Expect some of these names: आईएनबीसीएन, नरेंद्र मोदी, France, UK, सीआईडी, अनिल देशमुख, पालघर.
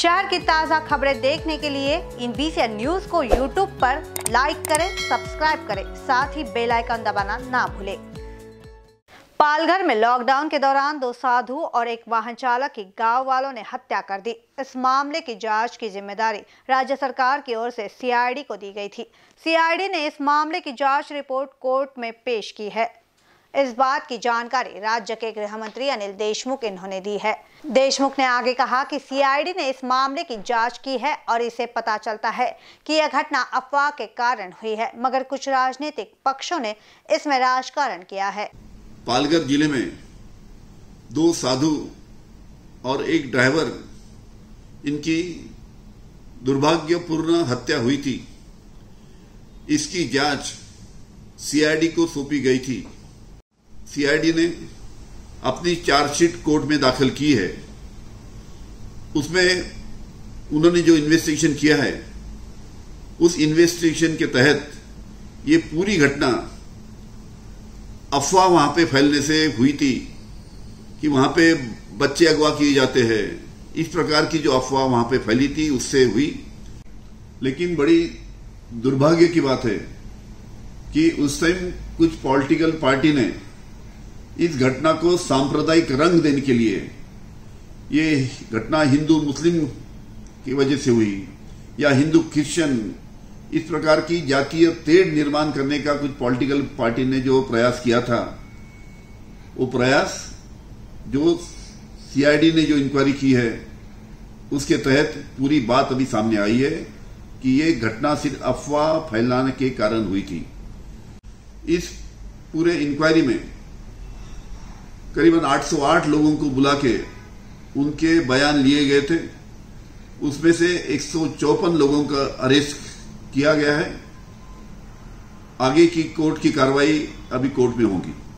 शहर की ताज़ा खबरें देखने के लिए आईएनबीसीएन न्यूज़ को यूट्यूब पर लाइक करें, सब्सक्राइब करें, साथ ही बेल आइकन दबाना ना भूलें। पालघर में लॉकडाउन के दौरान दो साधु और एक वाहन चालक की गांव वालों ने हत्या कर दी। इस मामले की जांच की जिम्मेदारी राज्य सरकार की ओर से सीआईडी को दी गई थी। सीआईडी ने इस मामले की जांच रिपोर्ट कोर्ट में पेश की है। इस बात की जानकारी राज्य के गृह मंत्री अनिल देशमुख इन्होंने दी है। देशमुख ने आगे कहा कि सीआईडी ने इस मामले की जांच की है और इसे पता चलता है कि यह घटना अफवाह के कारण हुई है, मगर कुछ राजनीतिक पक्षों ने इसमें राजकारण किया है। पालघर जिले में दो साधु और एक ड्राइवर, इनकी दुर्भाग्यपूर्ण हत्या हुई थी। इसकी जांच सीआईडी को सौंपी गई थी। सीआईडी ने अपनी चार्जशीट कोर्ट में दाखिल की है। उसमें उन्होंने जो इन्वेस्टिगेशन किया है, उस इन्वेस्टिगेशन के तहत ये पूरी घटना अफवाह वहाँ पे फैलने से हुई थी कि वहाँ पे बच्चे अगवा किए जाते हैं। इस प्रकार की जो अफवाह वहाँ पे फैली थी उससे हुई। लेकिन बड़ी दुर्भाग्य की बात है कि उस टाइम कुछ पॉलिटिकल पार्टी ने इस घटना को सांप्रदायिक रंग देने के लिए, ये घटना हिंदू मुस्लिम की वजह से हुई या हिंदू क्रिश्चियन, इस प्रकार की जातीय तेढ़ निर्माण करने का कुछ पॉलिटिकल पार्टी ने जो प्रयास किया था, वो प्रयास जो सीआईडी ने जो इंक्वायरी की है उसके तहत पूरी बात अभी सामने आई है कि ये घटना सिर्फ अफवाह फैलाने के कारण हुई थी। इस पूरे इंक्वायरी में करीबन 808 लोगों को बुला के उनके बयान लिए गए थे। उसमें से 154 लोगों का अरेस्ट किया गया है। आगे की कोर्ट की कार्रवाई अभी कोर्ट में होगी।